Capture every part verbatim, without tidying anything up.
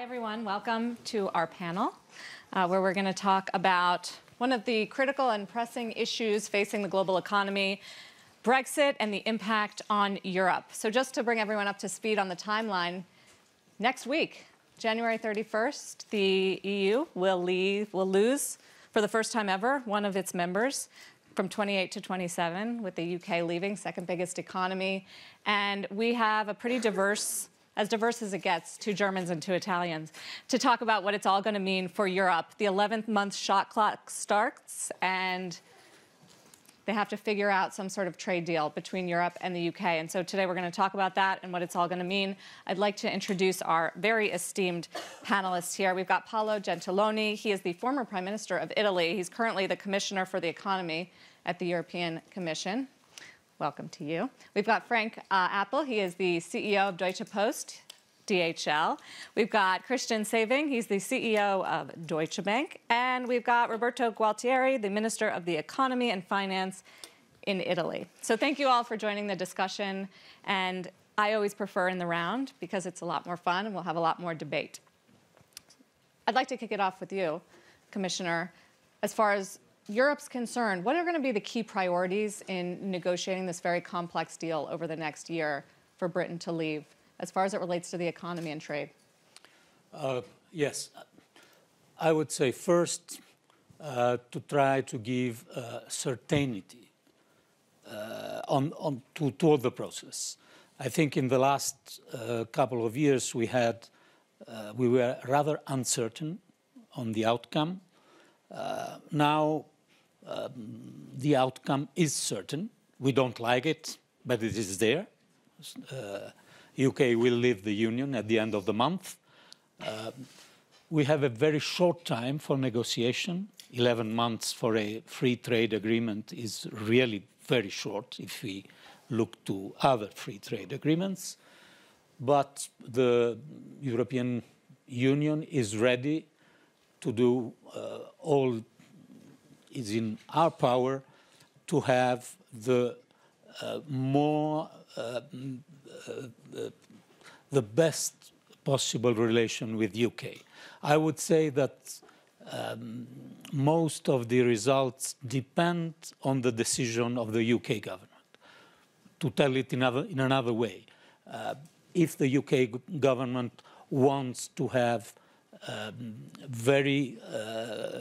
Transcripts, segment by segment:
Hi, everyone. Welcome to our panel, uh, where we're going to talk about one of the critical and pressing issues facing the global economy, Brexit and the impact on Europe. So just to bring everyone up to speed on the timeline, next week, January thirty-first, the E U will, leave, will lose, for the first time ever, one of its members, from twenty-eight to twenty-seven, with the U K leaving, second biggest economy. And we have a pretty diverse, as diverse as it gets, two Germans and two Italians, to talk about what it's all going to mean for Europe. The eleventh month shot clock starts, and they have to figure out some sort of trade deal between Europe and the U K. And so today we're going to talk about that and what it's all going to mean. I'd like to introduce our very esteemed panelists here. We've got Paolo Gentiloni. He is the former Prime Minister of Italy. He's currently the Commissioner for the Economy at the European Commission. Welcome to you. We've got Frank uh, Appel. He is the C E O of Deutsche Post D H L. We've got Christian Sewing. He's the C E O of Deutsche Bank. And we've got Roberto Gualtieri, the Minister of the Economy and Finance in Italy. So thank you all for joining the discussion. And I always prefer in the round because it's a lot more fun and we'll have a lot more debate. I'd like to kick it off with you, Commissioner. As far as Europe's concerned, what are going to be the key priorities in negotiating this very complex deal over the next year for Britain to leave, as far as it relates to the economy and trade? Uh, yes. I would say first uh, to try to give uh, certainty uh, on, on to, to the process. I think in the last uh, couple of years we had, uh, we were rather uncertain on the outcome. Uh, now um, the outcome is certain. We don't like it, but it is there. Uh, U K will leave the Union at the end of the month. Uh, we have a very short time for negotiation. eleven months for a free trade agreement is really very short if we look to other free trade agreements. But the European Union is ready to do uh, all is in our power to have the uh, more Uh, uh, the, the best possible relation with U K. I would say that um, most of the results depend on the decision of the U K government. To tell it in, other, in another way, uh, if the U K government wants to have um, very uh,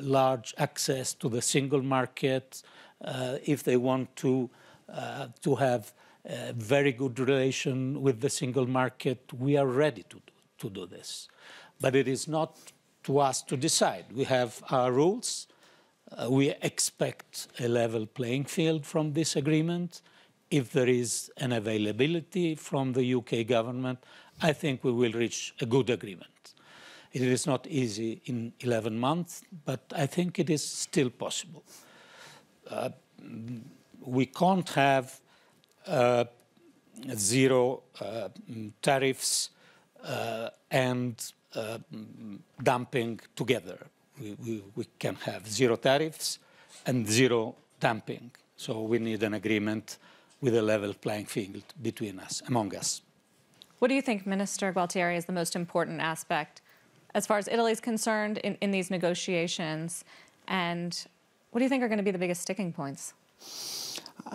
large access to the single market, uh, if they want to, uh, to have a very good relation with the single market, we are ready to, to do this. But it is not to us to decide. We have our rules. Uh, we expect a level playing field from this agreement. If there is an availability from the U K government, I think we will reach a good agreement. It is not easy in eleven months, but I think it is still possible. Uh, we can't have Uh, zero uh, tariffs uh, and uh, dumping together. We, we, we can have zero tariffs and zero dumping. So we need an agreement with a level playing field between us, among us. What do you think, Minister Gualtieri, is the most important aspect as far as Italy is concerned in, in these negotiations? And what do you think are going to be the biggest sticking points?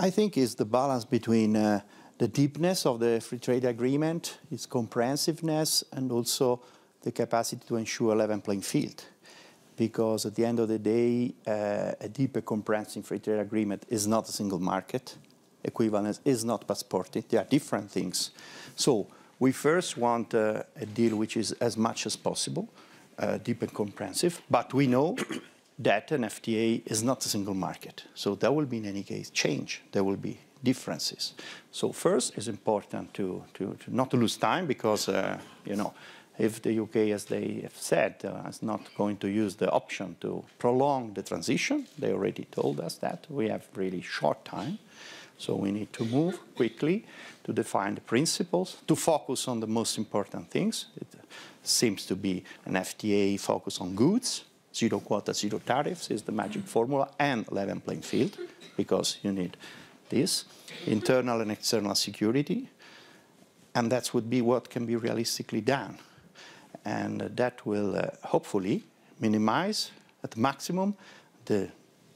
I think it's the balance between uh, the deepness of the free trade agreement, its comprehensiveness, and also the capacity to ensure a level playing field. Because at the end of the day, uh, a deeper comprehensive free trade agreement is not a single market. Equivalence is not passported. They are different things. So we first want uh, a deal which is as much as possible, uh, deep and comprehensive, but we know that an F T A is not a single market. So there will be, in any case, change. There will be differences. So first, it's important to, to, to not to lose time because, uh, you know, if the U K, as they have said, uh, is not going to use the option to prolong the transition, they already told us that. We have really short time. So we need to move quickly to define the principles, to focus on the most important things. It seems to be an F T A focus on goods. Zero quota, zero tariffs is the magic formula, and level playing field, because you need this, internal and external security, and that would be what can be realistically done. and that will uh, hopefully minimize at the maximum the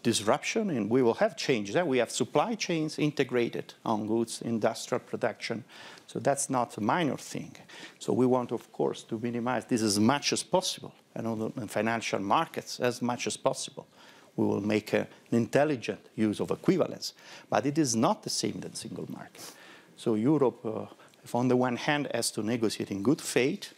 disruption, and we will have change there. We have supply chains integrated on goods, industrial production. So that's not a minor thing. So we want, of course, to minimize this as much as possible, and on the financial markets as much as possible. We will make a, an intelligent use of equivalence. But it is not the same than single market. So Europe, uh, if on the one hand, has to negotiate in good faith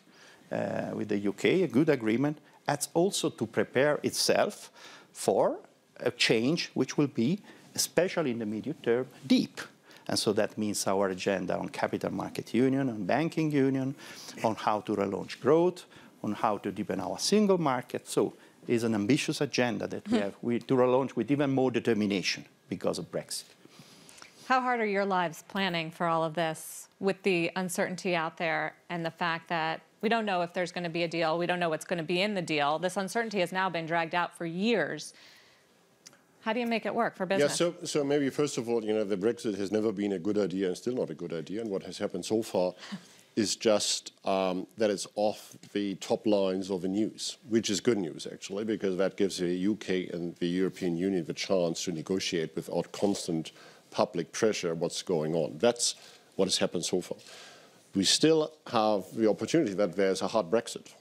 uh, with the U K, a good agreement, has also to prepare itself for a change which will be, especially in the medium term, deep. And so that means our agenda on capital market union, on banking union, on how to relaunch growth, on how to deepen our single market. So it's an ambitious agenda that we have we, to relaunch with even more determination because of Brexit. How hard are your lives planning for all of this with the uncertainty out there and the fact that we don't know if there's going to be a deal, we don't know what's going to be in the deal? This uncertainty has now been dragged out for years. How do you make it work for business? Yeah, so, so maybe first of all, you know, the Brexit has never been a good idea and still not a good idea. And what has happened so far is just um, that it's off the top lines of the news, which is good news, actually, because that gives the U K and the European Union the chance to negotiate without constant public pressure what's going on. That's what has happened so far. We still have the opportunity that there's a hard Brexit,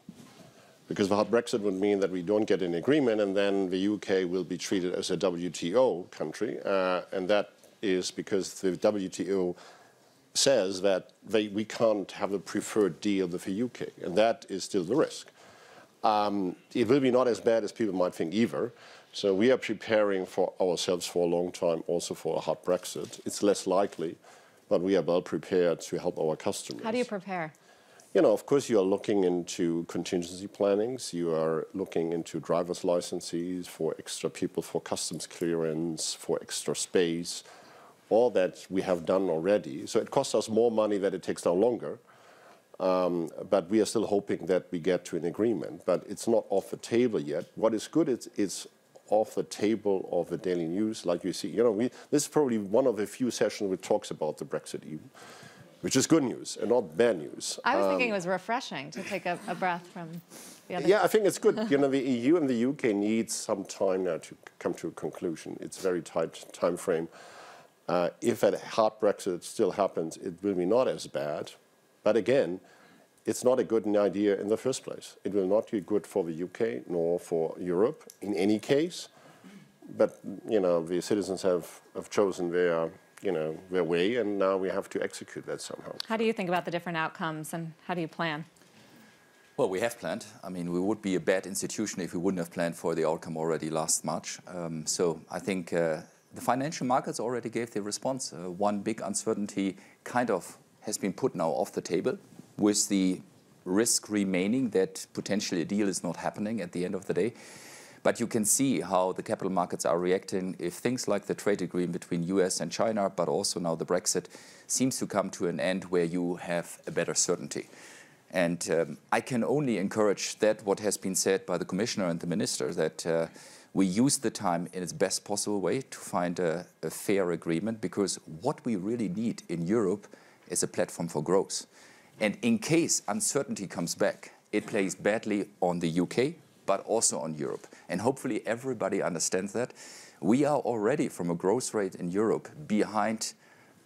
because the hard Brexit would mean that we don't get an agreement and then the U K will be treated as a W T O country. Uh, and that is because the W T O says that they, we can't have a preferred deal with the U K. And that is still the risk. Um, it will be not as bad as people might think either. So we are preparing for ourselves for a long time, also for a hard Brexit. It's less likely, but we are well prepared to help our customers. How do you prepare? You know, of course, you are looking into contingency plannings. You are looking into driver's licenses for extra people, for customs clearance, for extra space. All that we have done already. So it costs us more money than it takes now longer. Um, but we are still hoping that we get to an agreement. But it's not off the table yet. What is good is it's off the table of the daily news, like you see. You know, we, this is probably one of the few sessions which talks about the Brexit E U. Which is good news and not bad news. I was um, thinking it was refreshing to take a, a breath from the other. Yeah, I think it's good. You know, the E U and the U K needs some time now to come to a conclusion. It's a very tight time frame. Uh, if a hard Brexit still happens, it will be not as bad. But again, it's not a good idea in the first place. It will not be good for the U K nor for Europe in any case. But, you know, the citizens have, have chosen their... you know, their way, and now we have to execute that somehow. How do you think about the different outcomes, and how do you plan? Well, we have planned. I mean, we would be a bad institution if we wouldn't have planned for the outcome already last March. Um, so I think uh, the financial markets already gave their response. Uh, one big uncertainty kind of has been put now off the table, with the risk remaining that potentially a deal is not happening at the end of the day. But you can see how the capital markets are reacting if things like the trade agreement between U S and China, but also now the Brexit, seems to come to an end where you have a better certainty. And um, I can only encourage that what has been said by the Commissioner and the Minister, that uh, we use the time in its best possible way to find a, a fair agreement, because what we really need in Europe is a platform for growth. And in case uncertainty comes back, it plays badly on the U K, but also on Europe. And hopefully everybody understands that. We are already, from a growth rate in Europe, behind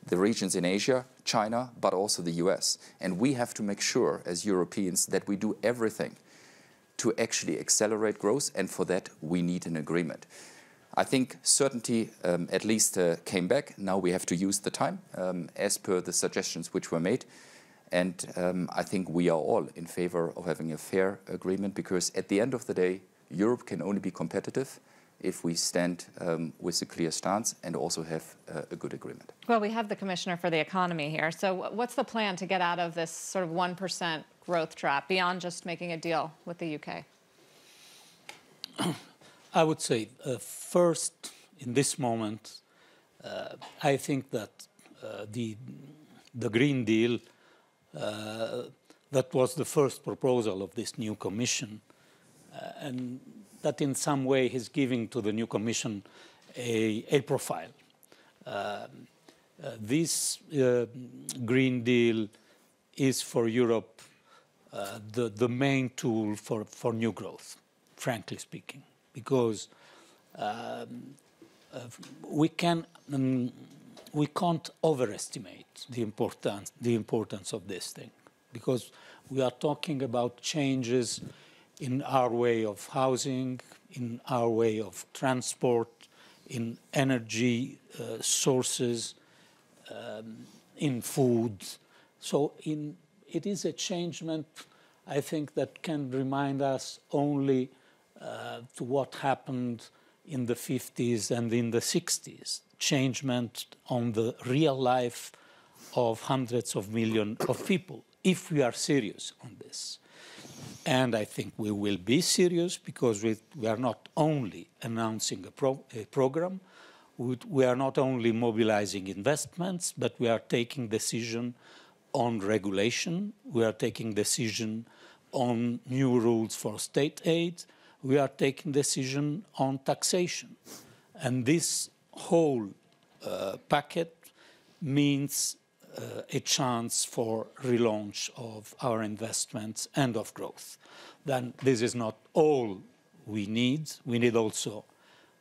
the regions in Asia, China, but also the U S. And we have to make sure, as Europeans, that we do everything to actually accelerate growth, and for that we need an agreement. I think certainty um, at least uh, came back. Now we have to use the time, um, as per the suggestions which were made. And um, I think we are all in favor of having a fair agreement, because at the end of the day, Europe can only be competitive if we stand um, with a clear stance and also have uh, a good agreement. Well, we have the Commissioner for the Economy here. So what's the plan to get out of this sort of one percent growth trap beyond just making a deal with the U K? I would say uh, first, in this moment, uh, I think that uh, the, the Green Deal Uh, that was the first proposal of this new Commission, uh, and that in some way is giving to the new Commission a, a profile. Uh, uh, this uh, Green Deal is for Europe uh, the, the main tool for, for new growth, frankly speaking, because um, uh, we, can, um, we can't overestimate the importance, the importance of this thing, because we are talking about changes in our way of housing, in our way of transport, in energy uh, sources, um, in food. So in, it is a changement, I think, that can remind us only uh, to what happened in the fifties and in the sixties, changement on the real life of hundreds of millions of people, if we are serious on this. And I think we will be serious, because we, we are not only announcing a, pro, a program, we, we are not only mobilizing investments, but we are taking decision on regulation, we are taking decision on new rules for state aid, we are taking decision on taxation. And this whole uh, packet means Uh, a chance for relaunch of our investments and of growth. Then this is not all we need. We need also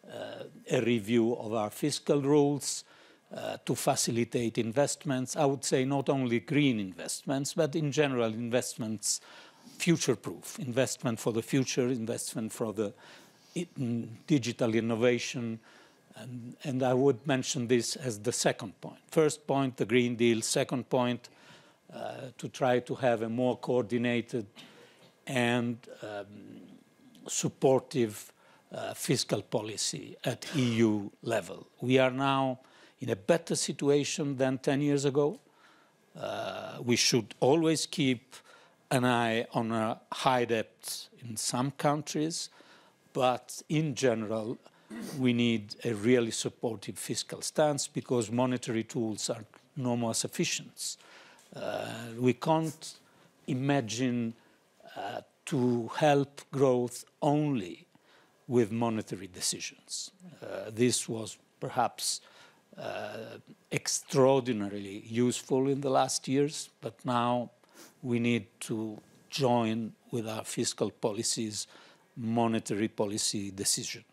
uh, a review of our fiscal rules uh, to facilitate investments. I would say not only green investments, but in general investments future-proof, investment for the future, investment for the digital innovation, And, and I would mention this as the second point. First point, the Green Deal. Second point, uh, to try to have a more coordinated and um, supportive uh, fiscal policy at E U level. We are now in a better situation than ten years ago. Uh, we should always keep an eye on our high debt in some countries, but in general, we need a really supportive fiscal stance, because monetary tools are no more sufficient. Uh, we can't imagine uh, to help growth only with monetary decisions. Uh, this was perhaps uh, extraordinarily useful in the last years, but now we need to join with our fiscal policies, monetary policy decisions.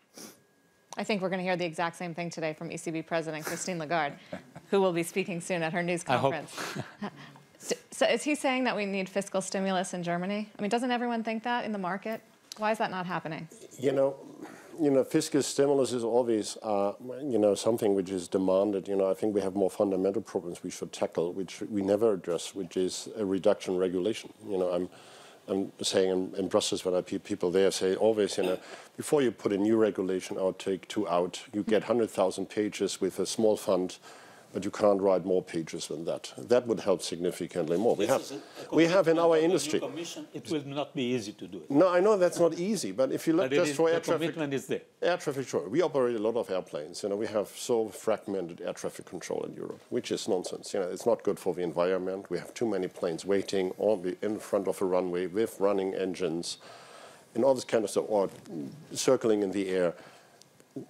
I think we're going to hear the exact same thing today from E C B President Christine Lagarde, who will be speaking soon at her news conference. I hope. So is he saying that we need fiscal stimulus in Germany? I mean, doesn't everyone think that in the market? Why is that not happening? You know, you know, fiscal stimulus is always, uh, you know, something which is demanded. You know, I think we have more fundamental problems we should tackle, which we never address, which is a reduction regulation. You know, I'm. I'm saying in, in Brussels, when I pe people there say always, you know, before you put a new regulation out, take two out. You get one hundred thousand pages with a small fund, but you can't write more pages than that. That would help significantly more. We have, we have in our industry. It will not be easy to do it. No, I know that's not easy, but if you look just for air traffic, commitment is there. Air traffic control. We operate a lot of airplanes. You know, we have so fragmented air traffic control in Europe, which is nonsense. You know, it's not good for the environment. We have too many planes waiting or in front of a runway with running engines, and all this kind of stuff, or circling in the air.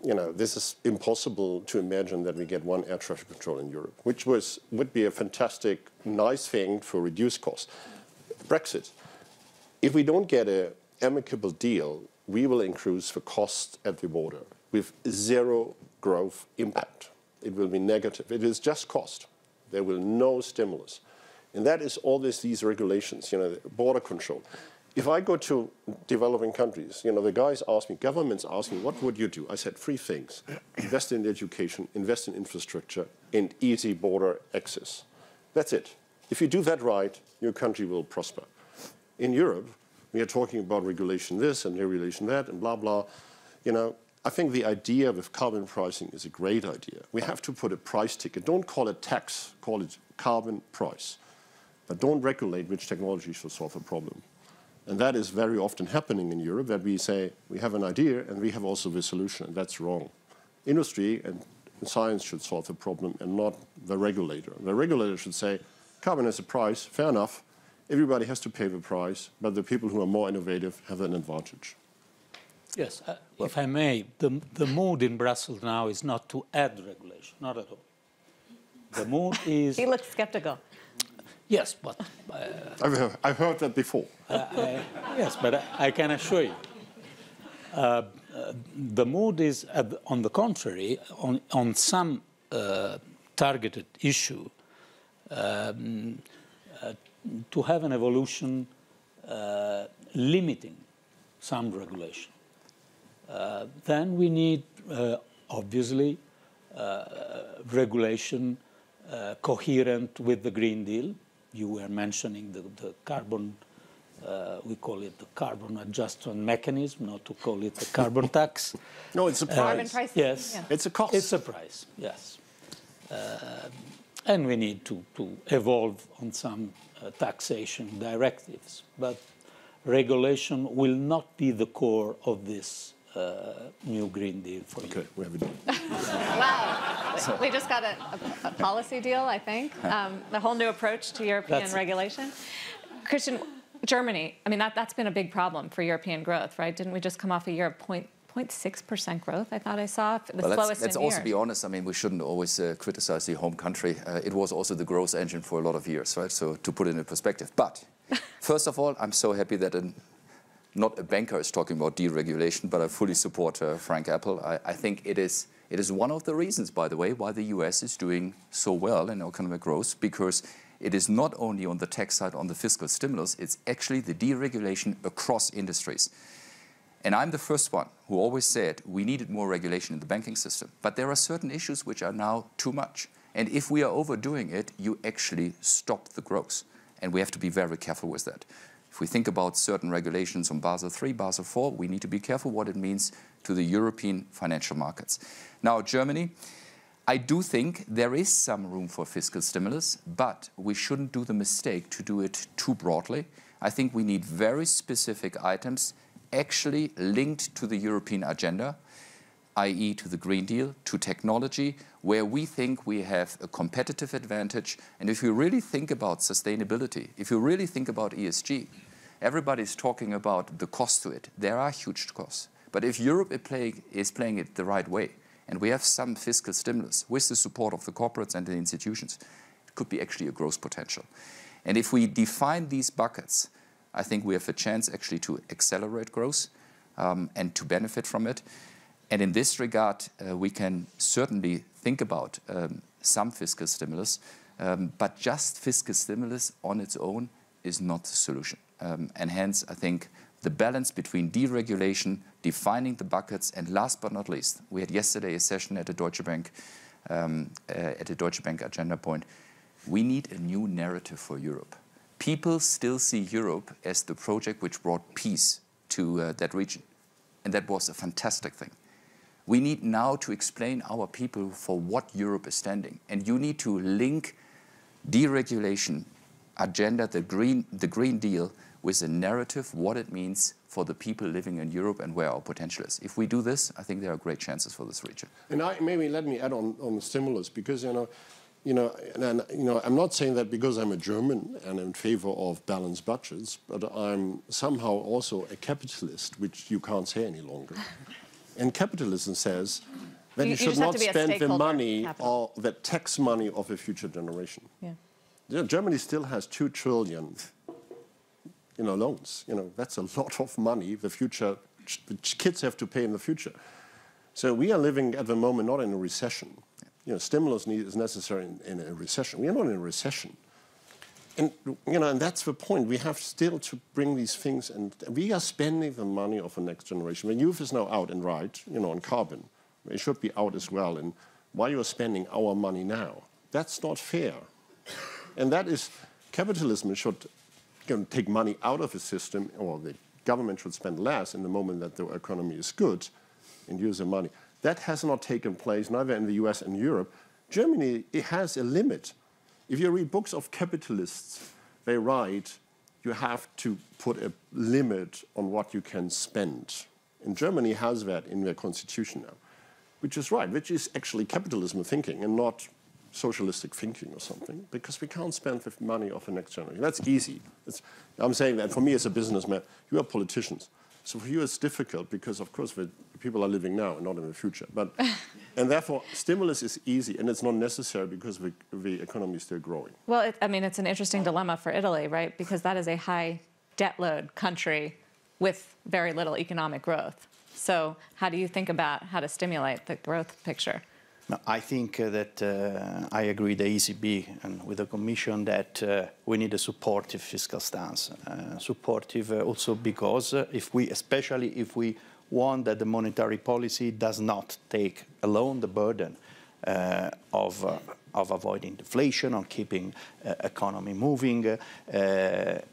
You know, this is impossible to imagine that we get one air traffic control in Europe, which was would be a fantastic, nice thing for reduced costs. Brexit. If we don't get an amicable deal, we will increase the cost at the border with zero growth impact. It will be negative. It is just cost. There will be no stimulus. And that is all this, these regulations, you know, border control. If I go to developing countries, you know, the guys ask me, governments ask me, what would you do? I said three things. Invest in education, invest in infrastructure, and easy border access. That's it. If you do that right, your country will prosper. In Europe, we are talking about regulation this and regulation that and blah, blah. You know, I think the idea with carbon pricing is a great idea. We have to put a price ticket. Don't call it tax, call it carbon price. But don't regulate which technology should solve a problem. And that is very often happening in Europe, that we say, we have an idea and we have also the solution, and that's wrong. Industry and science should solve the problem and not the regulator. The regulator should say, carbon has a price, fair enough, everybody has to pay the price, but the people who are more innovative have an advantage. Yes, uh, well, if I may, the, the mood in Brussels now is not to add regulation, not at all. The mood is... He looks skeptical. Yes, but... Uh, I've, heard, I've heard that before. Uh, I, yes, but I, I can assure you. Uh, uh, the mood is, uh, on the contrary, on, on some uh, targeted issue, um, uh, to have an evolution uh, limiting some regulation. Uh, then we need, uh, obviously, uh, regulation uh, coherent with the Green Deal. You were mentioning the, the carbon, uh, we call it the carbon adjustment mechanism, not to call it the carbon tax. No, it's a price. Carbon price. Yes. Yeah. It's a cost. It's a price, yes. Uh, and we need to, to evolve on some uh, taxation directives. But regulation will not be the core of this uh, new Green Deal for okay, you. We have a deal. Wow. So. We just got a, a, a policy deal, I think. Um, a whole new approach to European that's regulation. It. Christian, Germany, I mean, that, that's been a big problem for European growth, right? Didn't we just come off a year of point? zero point six percent growth, I thought I saw, the well, slowest let's, let's in years. Let's also be honest, I mean, we shouldn't always uh, criticize the home country. Uh, it was also the growth engine for a lot of years, right? So to put it in perspective. But first of all, I'm so happy that an, not a banker is talking about deregulation, but I fully support uh, Frank Appel. I, I think it is, it is one of the reasons, by the way, why the U S is doing so well in economic growth, because it is not only on the tax side, on the fiscal stimulus, it's actually the deregulation across industries. And I'm the first one who always said we needed more regulation in the banking system. But there are certain issues which are now too much. And if we are overdoing it, you actually stop the growth. And we have to be very careful with that. If we think about certain regulations on Basel three, Basel four, we need to be careful what it means to the European financial markets. Now, Germany, I do think there is some room for fiscal stimulus, but we shouldn't do the mistake to do it too broadly. I think we need very specific items actually linked to the European agenda, that is to the Green Deal, to technology, where we think we have a competitive advantage. And if you really think about sustainability, if you really think about E S G, everybody's talking about the cost to it. There are huge costs. But if Europe is playing, is playing it the right way, and we have some fiscal stimulus with the support of the corporates and the institutions, it could be actually a growth potential. And if we define these buckets, I think we have a chance actually to accelerate growth um, and to benefit from it. And in this regard, uh, we can certainly think about um, some fiscal stimulus, um, but just fiscal stimulus on its own is not the solution. Um, and hence, I think the balance between deregulation, defining the buckets, and last but not least, we had yesterday a session at the Deutsche Bank, um, uh, at the Deutsche Bank agenda point. We need a new narrative for Europe. People still see Europe as the project which brought peace to uh, that region. And that was a fantastic thing. We need now to explain our people for what Europe is standing. And you need to link deregulation, agenda, the Green, the Green Deal, with a narrative, what it means for the people living in Europe and where our potential is. If we do this, I think there are great chances for this region. And I, maybe let me add on, on the stimulus, because, you know, You know, and, you know, I'm not saying that because I'm a German and in favor of balanced budgets, but I'm somehow also a capitalist, which you can't say any longer. And capitalism says that you, you should not spend the money or the tax money of a future generation. Yeah. Yeah, Germany still has two trillion, you know, loans. You know, that's a lot of money the future which kids have to pay in the future. So we are living at the moment not in a recession. You know, stimulus need is necessary in, in a recession. We are not in a recession. And, you know, and that's the point. We have still to bring these things, and we are spending the money of the next generation. When youth is now out and right, you know, on carbon, it should be out as well. And why you are spending our money now? That's not fair. And that is, capitalism should you know, take money out of the system, or the government should spend less in the moment that the economy is good and use the money. That has not taken place, neither in the U S and Europe. Germany, it has a limit. If you read books of capitalists, they write, you have to put a limit on what you can spend. And Germany has that in their constitution now, which is right, which is actually capitalism thinking and not socialistic thinking or something, because we can't spend the money of the next generation. That's easy. It's, I'm saying that for me as a businessman, you are politicians. So for you it's difficult because, of course, the people are living now, not in the future. But, and therefore, stimulus is easy and it's not necessary because the, the economy is still growing. Well, it, I mean, it's an interesting dilemma for Italy, right? Because that is a high debt load country with very little economic growth. So how do you think about how to stimulate the growth picture? No, I think uh, that uh, I agree with the E C B and with the Commission that uh, we need a supportive fiscal stance. Uh, supportive uh, also because uh, if we, especially if we want that the monetary policy does not take alone the burden uh, of, uh, of avoiding deflation, on keeping uh, economy moving uh,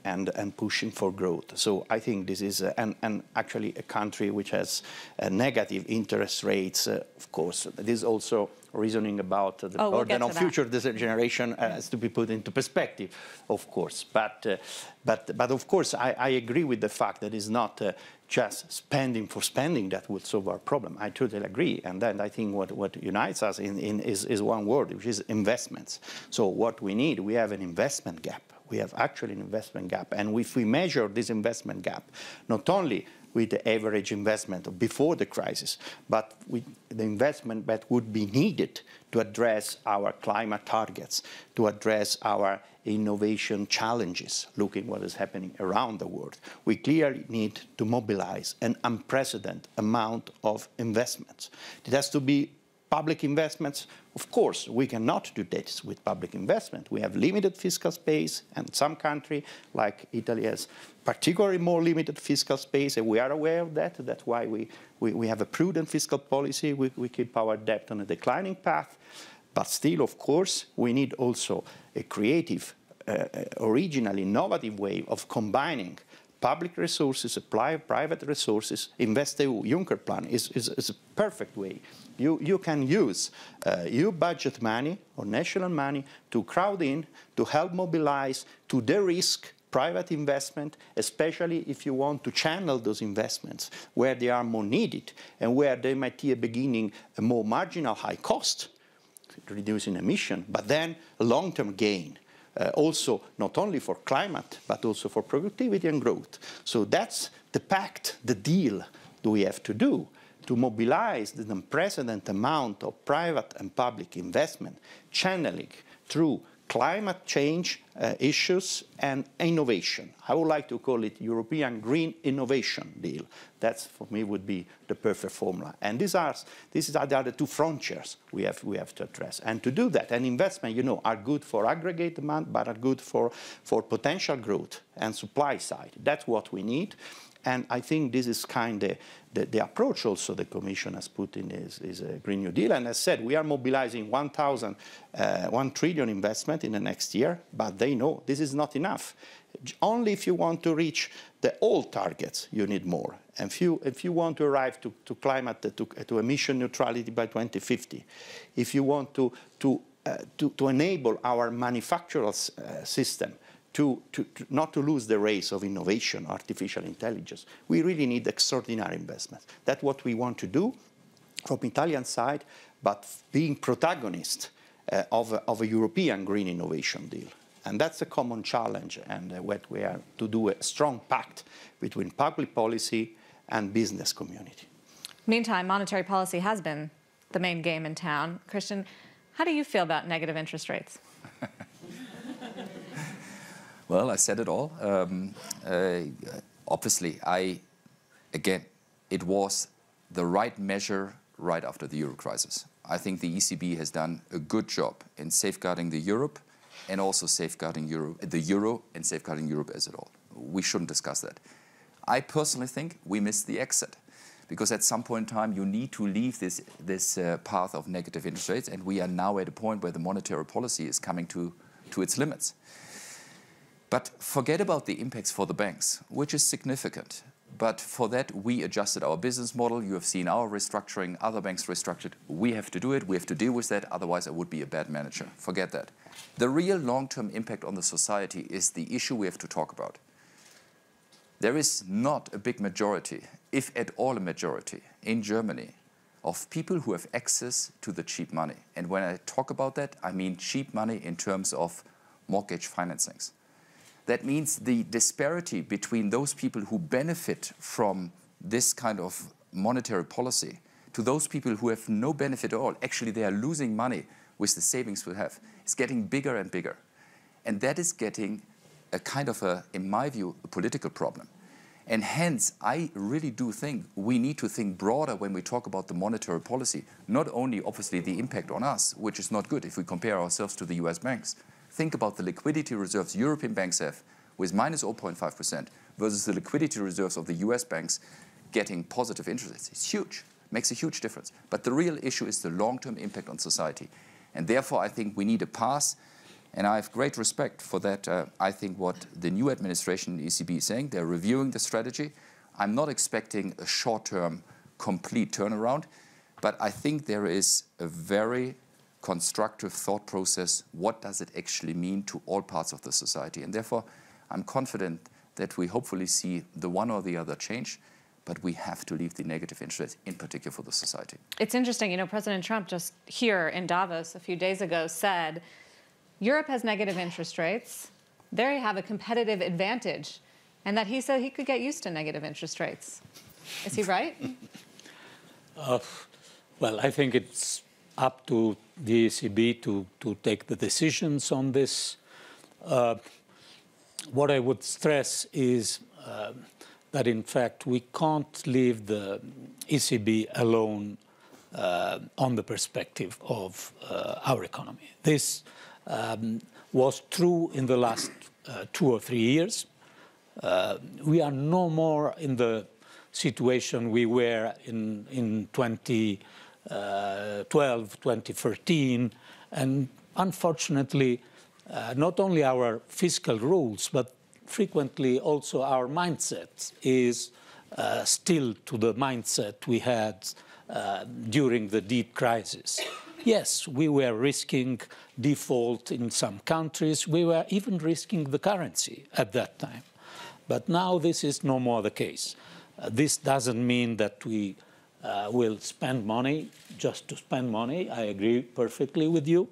and, and pushing for growth. So I think this is, uh, and, and actually a country which has uh, negative interest rates, uh, of course, this also reasoning about the oh, burden we'll of that. future generation uh, has to be put into perspective, of course. But, uh, but, but of course, I, I agree with the fact that it's not uh, just spending for spending that will solve our problem. I totally agree. And then I think what, what unites us in, in, is, is one word, which is investments. So what we need, we have an investment gap. We have actually an investment gap. And if we measure this investment gap, not only with the average investment before the crisis, but with the investment that would be needed to address our climate targets, to address our innovation challenges, looking at what is happening around the world. We clearly need to mobilize an unprecedented amount of investments. It has to be public investments. Of course, we cannot do this with public investment. We have limited fiscal space, and some country like Italy has particularly more limited fiscal space, and we are aware of that. That's why we, we, we have a prudent fiscal policy. We, we keep our debt on a declining path. But still, of course, we need also a creative, uh, original, innovative way of combining public resources, apply private resources. Invest in Juncker plan is, is, is a perfect way. You, you can use uh, EU budget money or national money to crowd in, to help mobilize, to de-risk private investment, especially if you want to channel those investments where they are more needed and where they might be beginning a more marginal high cost, reducing emission, but then a long-term gain. Uh, also, not only for climate, but also for productivity and growth. So that's the pact, the deal that we have to do to mobilize the unprecedented amount of private and public investment, channeling through climate change uh, issues and innovation. I would like to call it European Green Innovation Deal. That, for me, would be the perfect formula. And these are, these are the two frontiers we have, we have to address. And to do that, and investment, you know, are good for aggregate demand, but are good for, for potential growth and supply side. That's what we need. And I think this is kind of the, the approach also the Commission has put in is, is a Green New Deal. And as said, we are mobilizing one trillion investment in the next year, but they know this is not enough. Only if you want to reach the old targets, you need more. And if you, if you want to arrive to, to climate, to, to emission neutrality by twenty fifty, if you want to, to, uh, to, to enable our manufacturing uh, system To, to, not to lose the race of innovation, artificial intelligence. We really need extraordinary investments. That's what we want to do from the Italian side, but being protagonist uh, of, a, of a European Green Innovation Deal. And that's a common challenge, and uh, what we are to do a strong pact between public policy and business community. Meantime, monetary policy has been the main game in town. Christian, how do you feel about negative interest rates? Well, I said it all. Um, uh, obviously, I, again, it was the right measure right after the euro crisis. I think the E C B has done a good job in safeguarding the Europe and also safeguarding Euro, the euro and safeguarding Europe as a whole. We shouldn't discuss that. I personally think we missed the exit because at some point in time, you need to leave this, this uh, path of negative interest rates, and we are now at a point where the monetary policy is coming to, to its limits. But forget about the impacts for the banks, which is significant. But for that, we adjusted our business model. You have seen our restructuring, other banks restructured. We have to do it. We have to deal with that. Otherwise, I would be a bad manager. Forget that. The real long-term impact on the society is the issue we have to talk about. There is not a big majority, if at all a majority, in Germany of people who have access to the cheap money. And when I talk about that, I mean cheap money in terms of mortgage financings. That means the disparity between those people who benefit from this kind of monetary policy to those people who have no benefit at all, actually they are losing money with the savings we have, is getting bigger and bigger. And that is getting a kind of a, in my view, a political problem. And hence, I really do think we need to think broader when we talk about the monetary policy, not only obviously the impact on us, which is not good if we compare ourselves to the U S banks. Think about the liquidity reserves European banks have with minus zero point five percent versus the liquidity reserves of the U S banks getting positive interest. It's huge, makes a huge difference. But the real issue is the long-term impact on society. And therefore, I think we need a path. And I have great respect for that, uh, I think, what the new administration in the E C B is saying. They're reviewing the strategy. I'm not expecting a short-term complete turnaround, but I think there is a very constructive thought process. What does it actually mean to all parts of the society? And therefore, I'm confident that we hopefully see the one or the other change. But we have to leave the negative interest, in particular for the society. It's interesting. You know, President Trump just here in Davos a few days ago said, Europe has negative interest rates, they have a competitive advantage, and that he said he could get used to negative interest rates. Is he right? uh, well, I think it's up to the E C B to, to take the decisions on this. Uh, what I would stress is uh, that, in fact, we can't leave the E C B alone uh, on the perspective of uh, our economy. This Um, was true in the last uh, two or three years. Uh, we are no more in the situation we were in, in twenty twelve, twenty thirteen, and unfortunately, uh, not only our fiscal rules, but frequently also our mindset is uh, still to the mindset we had uh, during the deep crisis. Yes, we were risking default in some countries. We were even risking the currency at that time. But now this is no more the case. Uh, this doesn't mean that we uh, will spend money just to spend money. I agree perfectly with you.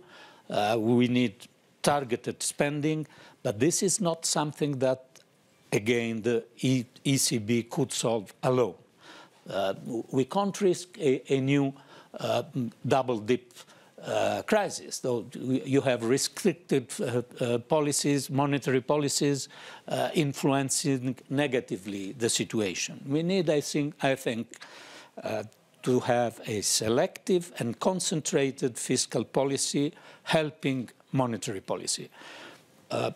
Uh, we need targeted spending. But this is not something that, again, the E C B could solve alone. Uh, we can't risk a, a new Uh, double-dip uh, crisis. So you have restricted uh, uh, policies, monetary policies, uh, influencing negatively the situation. We need, I think, I think uh, to have a selective and concentrated fiscal policy helping monetary policy. Uh,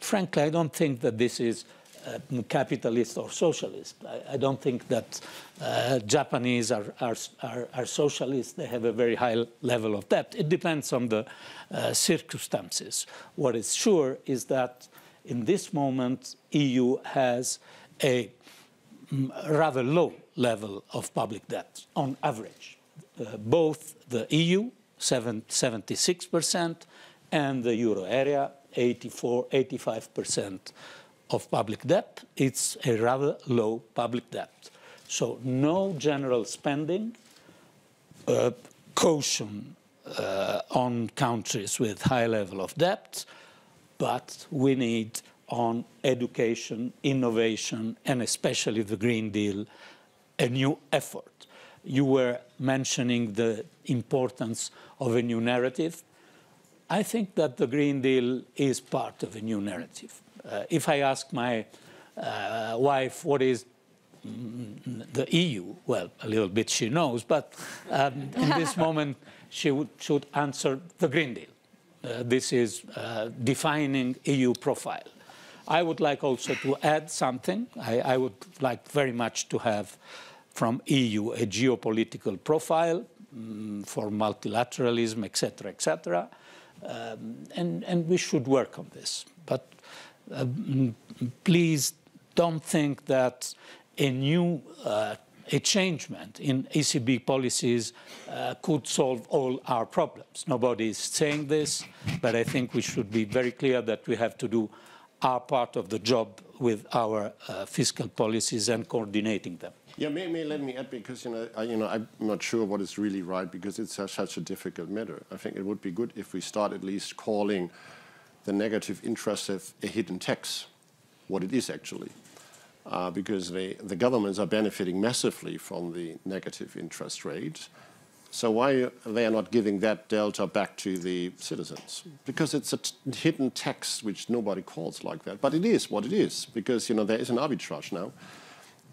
frankly, I don't think that this is Uh, capitalist or socialist. I, I don't think that uh, Japanese are, are, are, are socialists. They have a very high level of debt. It depends on the uh, circumstances. What is sure is that in this moment, E U has a rather low level of public debt on average. Uh, both the E U, seventy-six percent, and the euro area, eighty-four, eighty-five percent. Of public debt. It's a rather low public debt. So no general spending, uh, caution uh, on countries with high level of debt, but we need on education, innovation, and especially the Green Deal, a new effort. You were mentioning the importance of a new narrative. I think that the Green Deal is part of a new narrative. Uh, if I ask my uh, wife what is mm, the E U, well, a little bit she knows, but um, in this moment she would, should answer the Green Deal. Uh, this is uh, defining E U profile. I would like also to add something. I, I would like very much to have from E U a geopolitical profile um, for multilateralism, et cetera, et cetera. Um, and, and we should work on this. But Uh, please don't think that a new uh, a changement in E C B policies uh, could solve all our problems. Nobody is saying this, but I think we should be very clear that we have to do our part of the job with our uh, fiscal policies and coordinating them. Yeah, may, may let me add, because you know, I, you know, I'm not sure what is really right, because it's such, such a difficult matter. I think it would be good if we start at least calling the negative interest as a hidden tax, what it is actually, uh, because they, the governments are benefiting massively from the negative interest rate. So why are they not giving that delta back to the citizens? Because it's a t hidden tax, which nobody calls like that. But it is what it is, because you know there is an arbitrage now.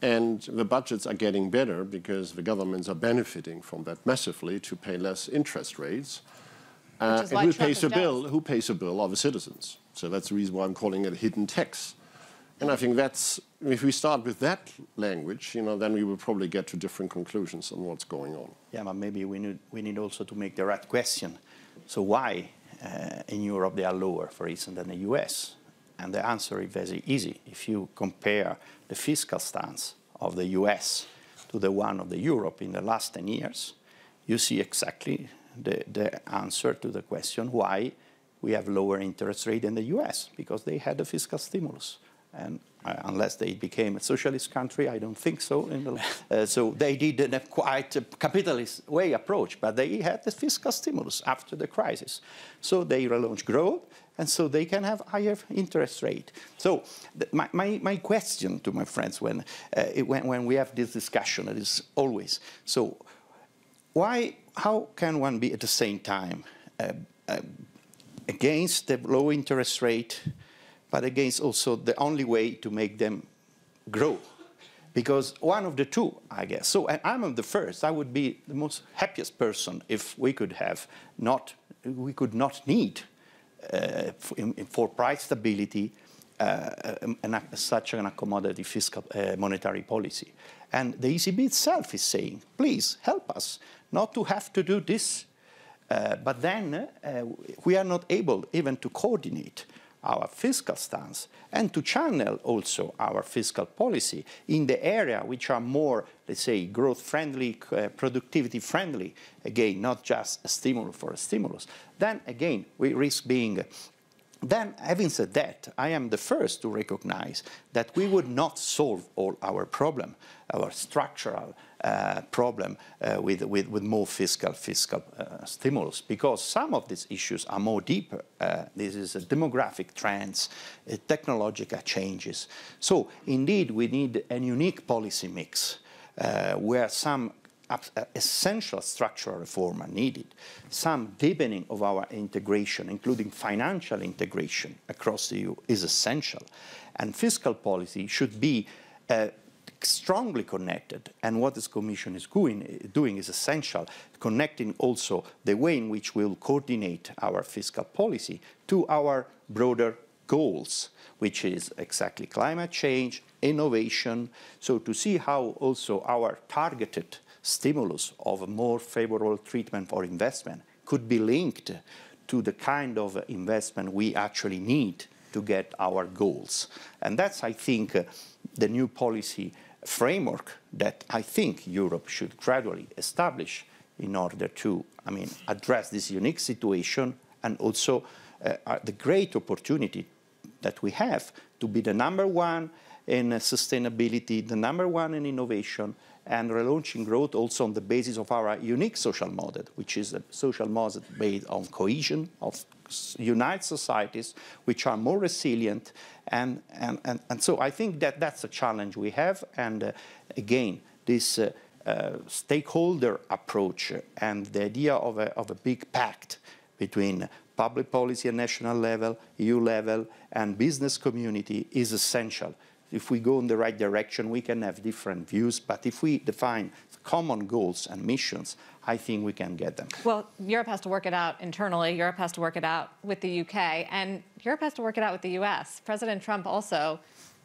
And the budgets are getting better because the governments are benefiting from that massively to pay less interest rates. Uh, and who pays the bill? Who pays the bill are the citizens. So that's the reason why I'm calling it a hidden tax. And I think that's, if we start with that language, you know, then we will probably get to different conclusions on what's going on. Yeah, but maybe we need, we need also to make the right question. So why uh, in Europe they are lower, for instance, than the U S? And the answer is very easy. If you compare the fiscal stance of the U S to the one of the Europe in the last ten years, you see exactly the, the answer to the question why we have lower interest rate in the U S, because they had a fiscal stimulus. And uh, unless they became a socialist country, I don't think so. In the, uh, so they did in a quite a capitalist way approach, but they had the fiscal stimulus after the crisis. So they relaunched growth, and so they can have higher interest rate. So th my, my, my question to my friends when, uh, it, when, when we have this discussion, it is always, so why, how can one be at the same time uh, uh, against the low interest rate, but against also the only way to make them grow? Because one of the two, I guess. So and I'm the first. I would be the most happiest person if we could have not, we could not need uh, for, in, for price stability uh, an, such an accommodative fiscal uh, monetary policy. And the E C B itself is saying, please help us not to have to do this. Uh, but then uh, we are not able even to coordinate our fiscal stance and to channel also our fiscal policy in the area which are more, let's say, growth-friendly, uh, productivity-friendly, again, not just a stimulus for a stimulus, then again, we risk being... Then, having said that, I am the first to recognize that we would not solve all our problem, our structural uh, problem uh, with, with, with more fiscal fiscal uh, stimulus, because some of these issues are more deeper. Uh, this is a demographic trends, uh, technological changes. So, indeed, we need a unique policy mix uh, where some essential structural reform are needed, some deepening of our integration, including financial integration across the E U, is essential. And fiscal policy should be uh, strongly connected, and what this Commission is doing, doing is essential, connecting also the way in which we will coordinate our fiscal policy to our broader goals, which is exactly climate change, innovation, so to see how also our targeted stimulus of a more favorable treatment for investment could be linked to the kind of investment we actually need to get our goals. And that's, I think, uh, the new policy framework that I think Europe should gradually establish in order to, I mean, address this unique situation and also uh, the great opportunity that we have to be the number one in uh, sustainability, the number one in innovation, and relaunching growth also on the basis of our unique social model, which is a social model based on cohesion of united societies, which are more resilient. And, and, and, and so I think that that's a challenge we have. And uh, again, this uh, uh, stakeholder approach and the idea of a, of a big pact between public policy at national level, E U level, and business community is essential. If we go in the right direction, we can have different views, but if we define common goals and missions, I think we can get them. Well, Europe has to work it out internally. Europe has to work it out with the U K, and Europe has to work it out with the U S. President Trump also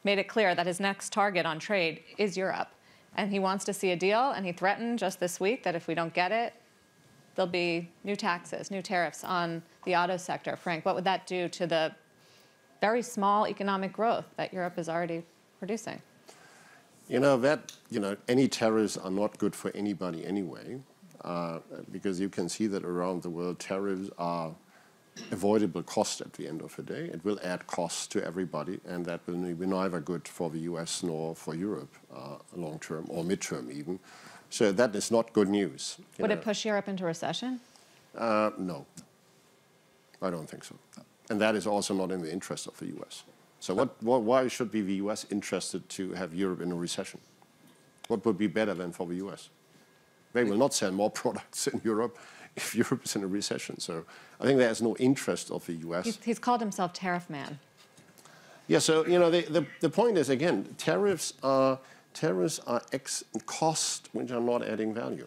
made it clear that his next target on trade is Europe, and he wants to see a deal, and he threatened just this week that if we don't get it, there'll be new taxes, new tariffs on the auto sector. Frank, what would that do to the very small economic growth that Europe is already producing? You know, that, you know, any tariffs are not good for anybody anyway, uh, because you can see that around the world tariffs are avoidable cost at the end of the day. It will add costs to everybody, and that will be neither good for the U S nor for Europe uh, long-term or mid-term even. So that is not good news. Would know. it push Europe into recession? Uh, no, I don't think so. And that is also not in the interest of the U S. So what, what, why should be the U S interested to have Europe in a recession? What would be better than for the U S? They will not sell more products in Europe if Europe is in a recession. So I think there is no interest of the U S. He's, he's called himself tariff man. Yeah, so you know, the, the, the point is, again, tariffs are, tariffs are ex costs which are not adding value.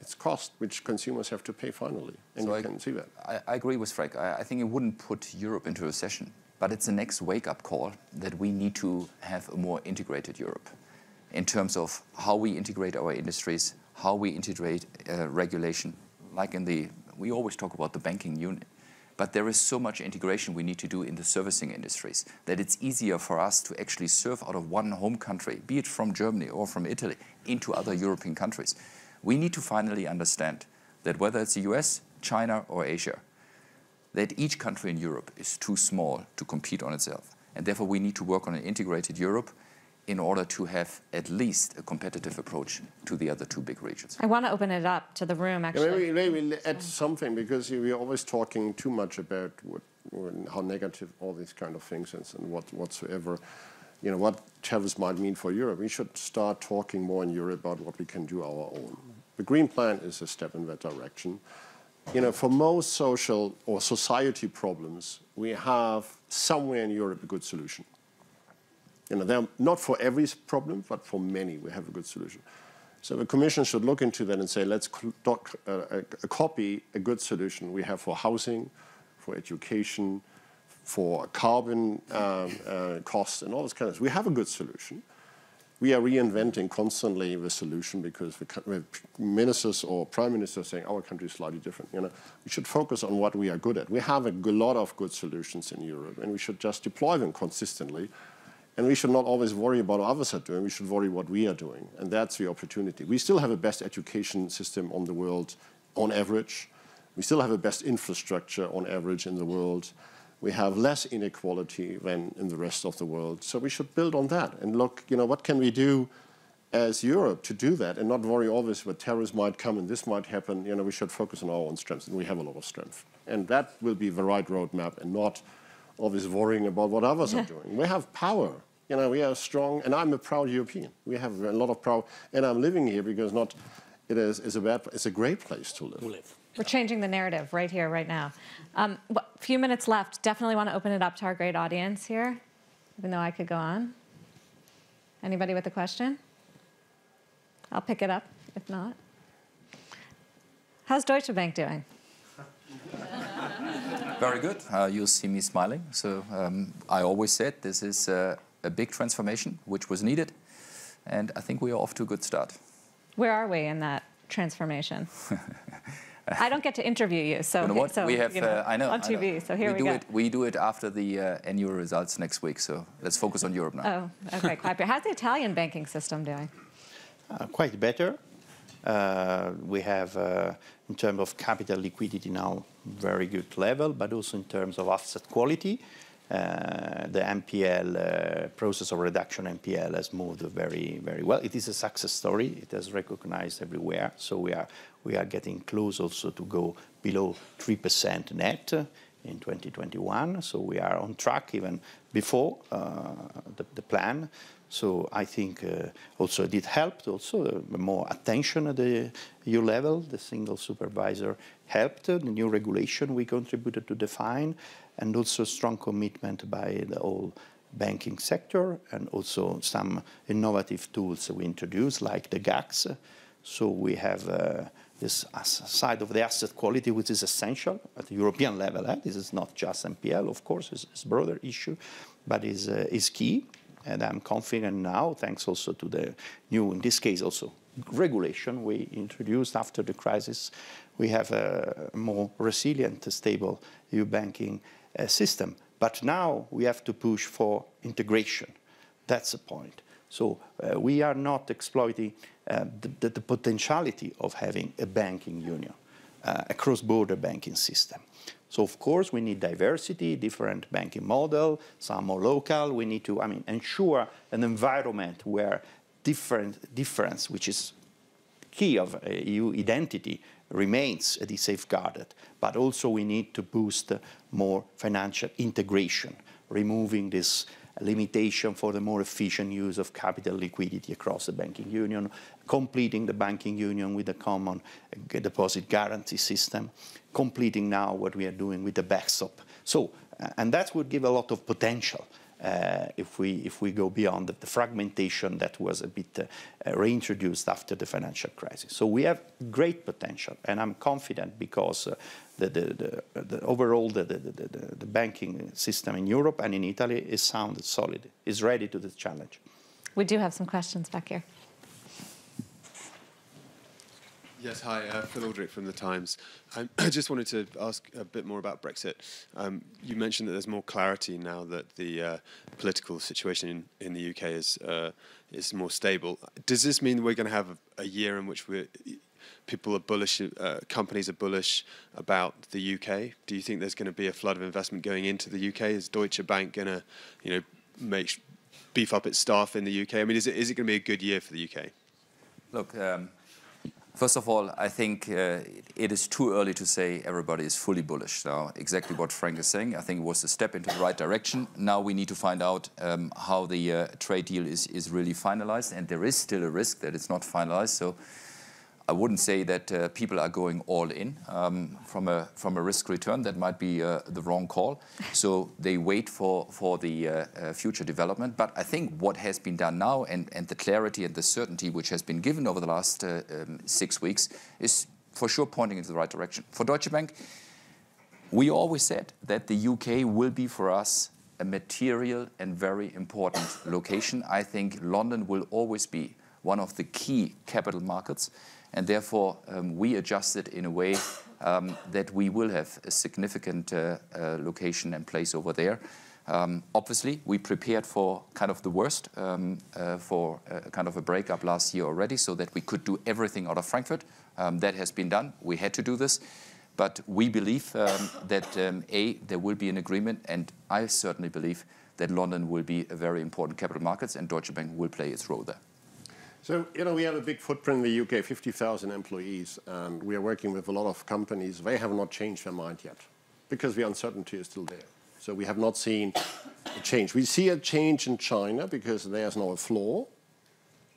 It's cost which consumers have to pay finally, and so you I, can see that. I, I agree with Frank. I, I think it wouldn't put Europe into a recession, but it's the next wake-up call that we need to have a more integrated Europe in terms of how we integrate our industries, how we integrate uh, regulation. Like in the, we always talk about the banking union, but there is so much integration we need to do in the servicing industries that it's easier for us to actually serve out of one home country, be it from Germany or from Italy, into other European countries. We need to finally understand that whether it's the U S, China or Asia, that each country in Europe is too small to compete on itself. And therefore we need to work on an integrated Europe in order to have at least a competitive approach to the other two big regions. I want to open it up to the room, actually. Yeah, maybe, maybe add something, because we're always talking too much about what, how negative all these kind of things is and what whatsoever. You know, what tariffs might mean for Europe. We should start talking more in Europe about what we can do our own. The Green Plan is a step in that direction. You know, for most social or society problems, we have somewhere in Europe a good solution. You know, they're not for every problem, but for many we have a good solution. So the Commission should look into that and say, let's doc, uh, a, a copy a good solution we have for housing, for education, for carbon um, uh, costs and all those kinds of things. We have a good solution. We are reinventing constantly the solution because the ministers or prime ministers are saying our country is slightly different. You know, we should focus on what we are good at. We have a lot of good solutions in Europe, and we should just deploy them consistently. And we should not always worry about what others are doing. We should worry what we are doing, and that's the opportunity. We still have the best education system on the world, on average. We still have the best infrastructure on average in the world. We have less inequality than in the rest of the world. So we should build on that and look, you know, what can we do as Europe to do that and not worry always what terrorists might come and this might happen. You know, we should focus on our own strengths, and we have a lot of strength. And that will be the right roadmap and not always worrying about what others are doing. We have power. You know, we are strong, and I'm a proud European. We have a lot of proud, and I'm living here because not, it is, it's, a bad, it's a great place to live. We'll live. We're changing the narrative right here, right now. Um, a few minutes left. Definitely want to open it up to our great audience here, even though I could go on. Anybody with a question? I'll pick it up, if not. How's Deutsche Bank doing? Very good. Uh, you'll see me smiling. So um, I always said this is uh, a big transformation, which was needed. And I think we are off to a good start. Where are we in that transformation? I don't get to interview you, so, you know what? so we have, you know, uh, I know, on T V, I know. so here we, we do go. It, we do it after the uh, annual results next week, so let's focus on Europe now. Oh, okay, quite How's the Italian banking system doing? Uh, quite better. Uh, we have, uh, in terms of capital liquidity now, very good level, but also in terms of asset quality. Uh, the N P L uh, process of reduction N P L has moved very, very well. It is a success story. It has recognized everywhere. So we are, we are getting close also to go below three percent net in twenty twenty-one. So we are on track even before uh, the, the plan. So I think uh, also it helped. Also uh, more attention at the E U level. The single supervisor helped. The new regulation we contributed to define. And also strong commitment by the whole banking sector, and also some innovative tools we introduced, like the G A C S. So we have uh, this side of the asset quality, which is essential at the European level. Eh? This is not just N P L, of course, it's, it's a broader issue, but is uh, is key. And I'm confident now, thanks also to the new, in this case also, regulation we introduced after the crisis, we have a more resilient, stable E U banking Uh, system. But now we have to push for integration. That's the point. So uh, we are not exploiting uh, the, the, the potentiality of having a banking union, uh, a cross-border banking system. So of course we need diversity, different banking model, some more local. We need to, I mean, ensure an environment where different difference, which is key of E U identity remains safeguarded, but also we need to boost more financial integration, removing this limitation for the more efficient use of capital liquidity across the banking union, completing the banking union with a common deposit guarantee system, completing now what we are doing with the backstop. So, and that would give a lot of potential uh, if we if we go beyond the, the fragmentation that was a bit uh, reintroduced after the financial crisis. So we have great potential, and I'm confident because uh, the, the, the, the overall the, the, the, the banking system in Europe and in Italy is sound, it's solid, is ready to this challenge. We do have some questions back here. Yes, hi, uh, Phil Aldrich from The Times. Um, I just wanted to ask a bit more about Brexit. Um, you mentioned that there's more clarity now that the uh, political situation in, in the U K is, uh, is more stable. Does this mean we're going to have a, a year in which we're, people are bullish, uh, companies are bullish about the U K? Do you think there's going to be a flood of investment going into the U K? Is Deutsche Bank going to, you know, make, beef up its staff in the U K? I mean, is it, is it going to be a good year for the U K? Look... Um First of all, I think uh, it is too early to say everybody is fully bullish. Now, exactly what Frank is saying, I think it was a step into the right direction. Now we need to find out um, how the uh, trade deal is, is really finalized, and there is still a risk that it's not finalized. So I wouldn't say that uh, people are going all in um, from, a, from a risk return. That might be uh, the wrong call. So they wait for, for the uh, uh, future development. But I think what has been done now and, and the clarity and the certainty which has been given over the last uh, um, six weeks is for sure pointing into the right direction. For Deutsche Bank, we always said that the U K will be for us a material and very important location. I think London will always be one of the key capital markets. And therefore, um, we adjusted in a way um, that we will have a significant uh, uh, location and place over there. Um, obviously, we prepared for kind of the worst, um, uh, for uh, kind of a breakup last year already, so that we could do everything out of Frankfurt. Um, that has been done. We had to do this. But we believe um, that, um, A, there will be an agreement, and I certainly believe that London will be a very important capital markets, and Deutsche Bank will play its role there. So, you know, we have a big footprint in the U K, fifty thousand employees, and we are working with a lot of companies. They have not changed their mind yet because the uncertainty is still there. So we have not seen a change. We see a change in China because there's now a floor.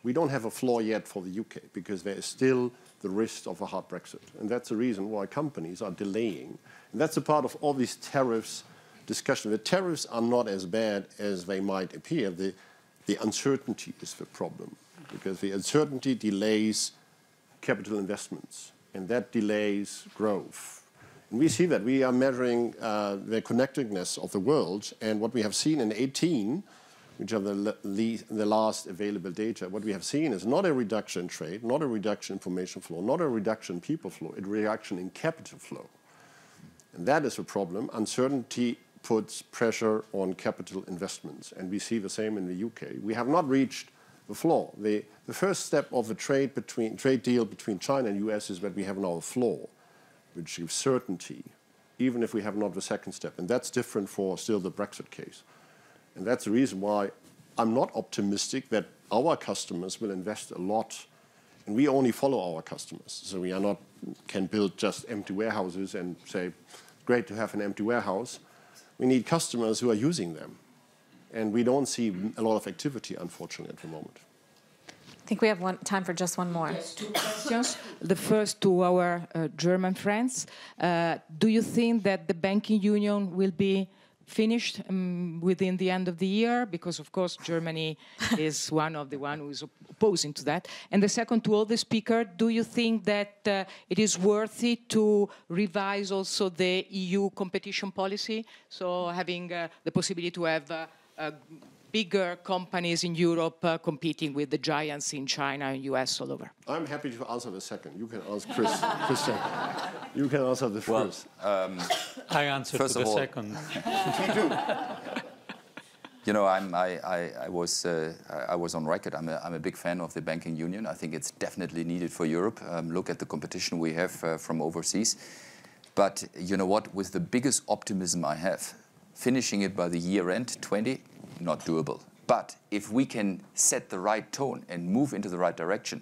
We don't have a floor yet for the U K because there is still the risk of a hard Brexit. And that's the reason why companies are delaying. And that's a part of all these tariffs discussion. The tariffs are not as bad as they might appear. The, the uncertainty is the problem, because the uncertainty delays capital investments, and that delays growth. And we see that. We are measuring uh, the connectedness of the world, and what we have seen in eighteen, which are the, the last available data, what we have seen is not a reduction in trade, not a reduction in information flow, not a reduction in people flow, a reduction in capital flow. And that is a problem. Uncertainty puts pressure on capital investments, and we see the same in the U K. We have not reached the floor. The, the first step of the trade, between, trade deal between China and U S is that we have now a floor, which gives certainty, even if we have not the second step. And that's different for still the Brexit case. And that's the reason why I'm not optimistic that our customers will invest a lot. And we only follow our customers. So we are not, can build just empty warehouses and say, great to have an empty warehouse. We need customers who are using them. And we don't see a lot of activity, unfortunately, at the moment. I think we have one, time for just one more. Yes, two questions. The first to our uh, German friends. Uh, do you think that the banking union will be finished um, within the end of the year? Because, of course, Germany is one of the one who is opposing to that. And the second to all the speakers, do you think that uh, it is worthy to revise also the E U competition policy? So having uh, the possibility to have... Uh, Uh, bigger companies in Europe uh, competing with the giants in China and U S all over? I'm happy to answer the second. You can ask Chris. Christian. You can answer the well, first. Um, I answered first to the all, second. Me too. You know, I'm, I, I, I, was, uh, I was on record. I'm a, I'm a big fan of the banking union. I think it's definitely needed for Europe. Um, look at the competition we have uh, from overseas. But you know what? With the biggest optimism I have, finishing it by the year end, twenty, not doable. But if we can set the right tone and move into the right direction,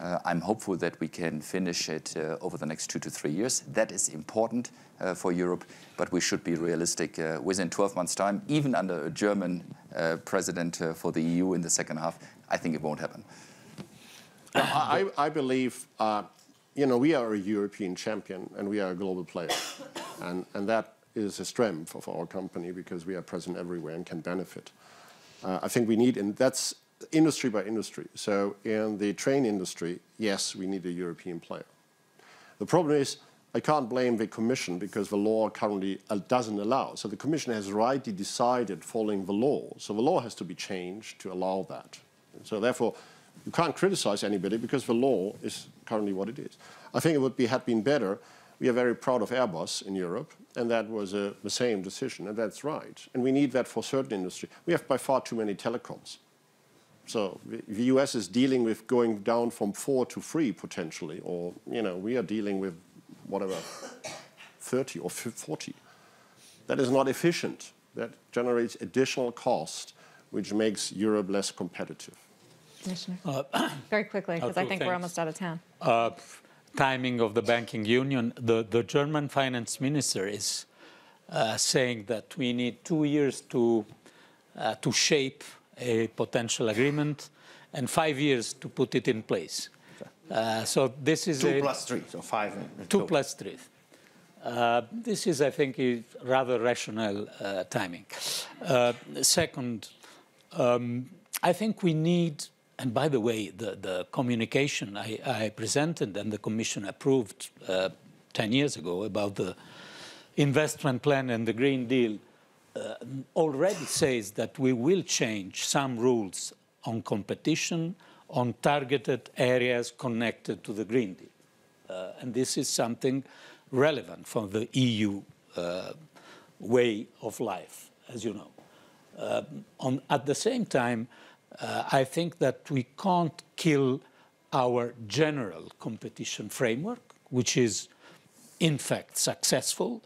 Uh, I'm hopeful that we can finish it uh, over the next two to three years. That is important uh, for Europe, but we should be realistic. Uh, within twelve months' time, even under a German uh, president uh, for the E U in the second half, I think it won't happen. I, I believe, uh, you know, we are a European champion and we are a global player. And, and that is a strength of our company because we are present everywhere and can benefit. Uh, I think we need, and that's industry by industry. So in the train industry, yes, we need a European player. The problem is I can't blame the Commission because the law currently doesn't allow. So the Commission has rightly decided following the law. So the law has to be changed to allow that. So therefore, you can't criticize anybody because the law is currently what it is. I think it would be, had been better. We are very proud of Airbus in Europe, and that was a, the same decision, and that's right. And we need that for certain industry. We have by far too many telecoms. So the U S is dealing with going down from four to three potentially, or, you know, we are dealing with whatever, thirty or forty. That is not efficient. That generates additional cost, which makes Europe less competitive. Uh, Very quickly, because I think things. We're almost out of time. Uh, timing of the banking union. The, the German finance minister is uh, saying that we need two years to, uh, to shape a potential agreement and five years to put it in place. Uh, so this is two a, plus three, so five. Two, two. plus three. Uh, this is, I think, is rather rational uh, timing. Uh, second, um, I think we need, and by the way, the, the communication I, I presented and the Commission approved uh, ten years ago about the investment plan and the Green Deal uh, already says that we will change some rules on competition, on targeted areas connected to the Green Deal. Uh, and this is something relevant for the E U uh, way of life, as you know. Uh, on, at the same time, Uh, I think that we can't kill our general competition framework, which is, in fact, successful.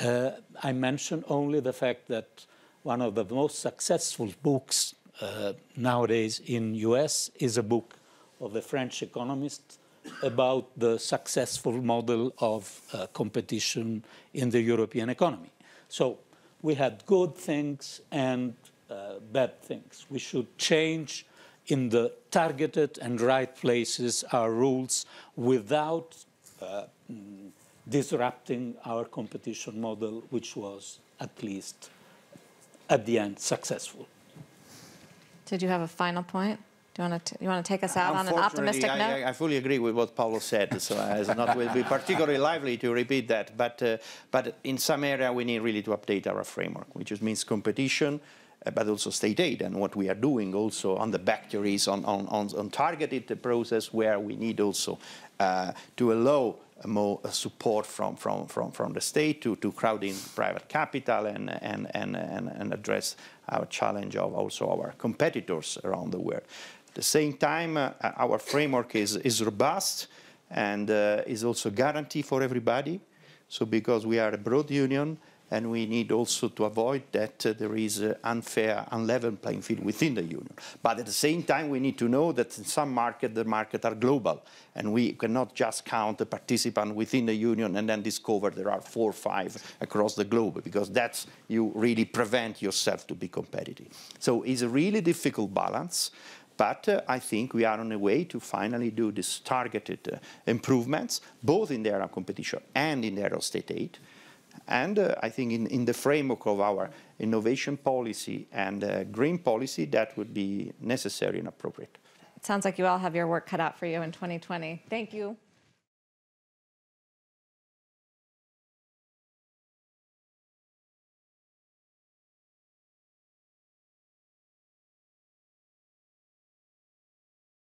Uh, I mention only the fact that one of the most successful books uh, nowadays in U S is a book of the French economist about the successful model of uh, competition in the European economy. So we had good things and Uh, bad things. We should change in the targeted and right places our rules without uh, disrupting our competition model, which was at least at the end successful. Did you have a final point? Do you want to, you want to take us out on an optimistic I, note? I, I fully agree with what Paolo said, so as not will be particularly lively to repeat that. But, uh, but in some area, we need really to update our framework, which just means competition, Uh, but also state aid, and what we are doing also on the backteries, on, on, on, on targeted process where we need also uh, to allow more support from, from, from, from the state to, to crowd in private capital and, and, and, and, and address our challenge of also our competitors around the world. At the same time, uh, our framework is, is robust and uh, is also a guarantee for everybody. So because we are a broad union, and we need also to avoid that uh, there is an unfair, unlevel playing field within the union. But at the same time, we need to know that in some markets, the markets are global. And we cannot just count the participant within the union and then discover there are four or five across the globe, because that's you really prevent yourself to be competitive. So it's a really difficult balance. But uh, I think we are on a way to finally do these targeted uh, improvements, both in the area of competition and in the area of state aid. And uh, I think in, in the framework of our innovation policy and uh, green policy, that would be necessary and appropriate. It sounds like you all have your work cut out for you in twenty twenty. Thank you.